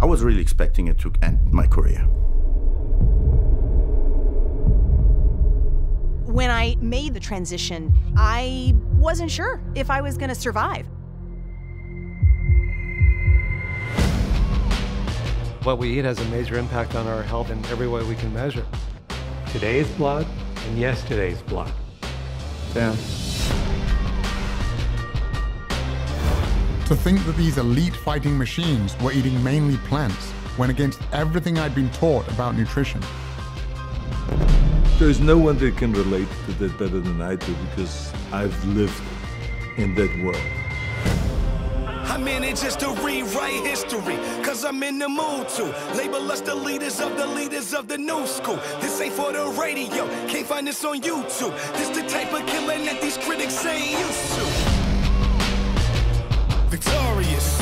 I was really expecting it to end my career. When I made the transition, I wasn't sure if I was going to survive. What we eat has a major impact on our health in every way we can measure. Today's blood and yesterday's blood. Down. To think that these elite fighting machines were eating mainly plants went against everything I'd been taught about nutrition. There is no one that can relate to that better than I do, because I've lived in that world. I'm in it just to rewrite history, cause I'm in the mood to label us the leaders of the new school. This ain't for the radio, can't find this on YouTube. This the type of killing that these critics ain't used to. Victorious.